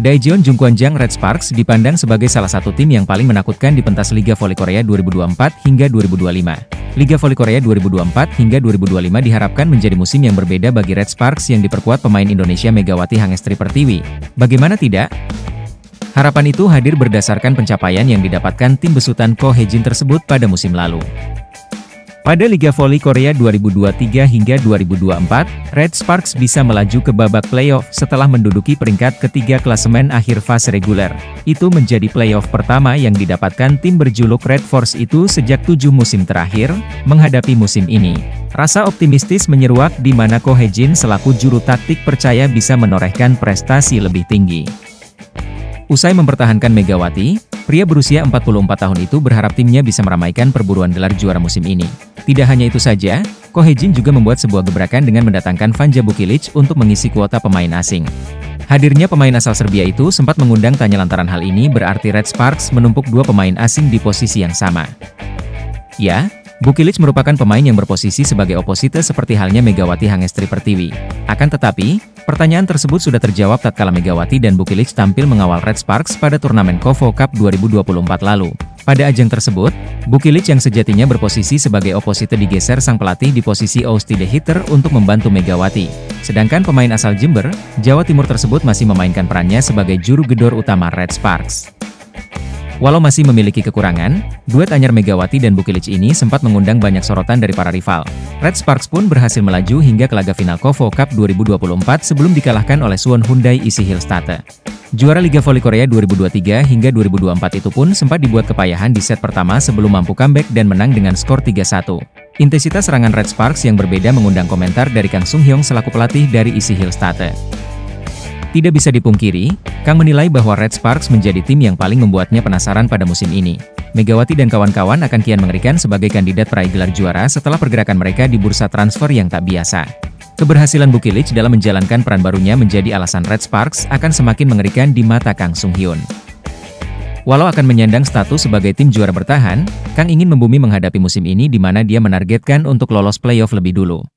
Daejeon Jungkwanjang Red Sparks dipandang sebagai salah satu tim yang paling menakutkan di pentas Liga Voli Korea 2024 hingga 2025. Liga Voli Korea 2024 hingga 2025 diharapkan menjadi musim yang berbeda bagi Red Sparks yang diperkuat pemain Indonesia Megawati Hangestri Pertiwi. Bagaimana tidak? Harapan itu hadir berdasarkan pencapaian yang didapatkan tim besutan Ko Hee-jin tersebut pada musim lalu. Pada Liga Voli Korea 2023 hingga 2024, Red Sparks bisa melaju ke babak playoff setelah menduduki peringkat ketiga klasemen akhir fase reguler. Itu menjadi playoff pertama yang didapatkan tim berjuluk Red Force itu sejak 7 musim terakhir, menghadapi musim ini. Rasa optimistis menyeruak di mana Ko Hee-jin selaku juru taktik percaya bisa menorehkan prestasi lebih tinggi. Usai mempertahankan Megawati, pria berusia 44 tahun itu berharap timnya bisa meramaikan perburuan gelar juara musim ini. Tidak hanya itu saja, Ko Hee-jin juga membuat sebuah gebrakan dengan mendatangkan Vanja Bukilic untuk mengisi kuota pemain asing. Hadirnya pemain asal Serbia itu sempat mengundang tanya lantaran hal ini berarti Red Sparks menumpuk 2 pemain asing di posisi yang sama. Ya, Bukilic merupakan pemain yang berposisi sebagai oposite seperti halnya Megawati Hangestri Pertiwi. Akan tetapi, pertanyaan tersebut sudah terjawab tatkala Megawati dan Bukilic tampil mengawal Red Sparks pada turnamen Kovo Cup 2024 lalu. Pada ajang tersebut, Bukilic yang sejatinya berposisi sebagai oposite digeser sang pelatih di posisi OST the hitter untuk membantu Megawati. Sedangkan pemain asal Jember, Jawa Timur tersebut masih memainkan perannya sebagai juru gedor utama Red Sparks. Walau masih memiliki kekurangan, duet anyar Megawati dan Bukilic ini sempat mengundang banyak sorotan dari para rival. Red Sparks pun berhasil melaju hingga ke laga final Kovo Cup 2024 sebelum dikalahkan oleh Suwon Hyundai E&C Hillstate. Juara Liga Voli Korea 2023 hingga 2024 itu pun sempat dibuat kepayahan di set pertama sebelum mampu comeback dan menang dengan skor 3-1. Intensitas serangan Red Sparks yang berbeda mengundang komentar dari Kang Sung-hyun selaku pelatih dari E&C Hillstate. Tidak bisa dipungkiri, Kang menilai bahwa Red Sparks menjadi tim yang paling membuatnya penasaran pada musim ini. Megawati dan kawan-kawan akan kian mengerikan sebagai kandidat peraih gelar juara setelah pergerakan mereka di bursa transfer yang tak biasa. Keberhasilan Bukilic dalam menjalankan peran barunya menjadi alasan Red Sparks akan semakin mengerikan di mata Kang Sung-hyun. Walau akan menyandang status sebagai tim juara bertahan, Kang ingin membumi menghadapi musim ini di mana dia menargetkan untuk lolos playoff lebih dulu.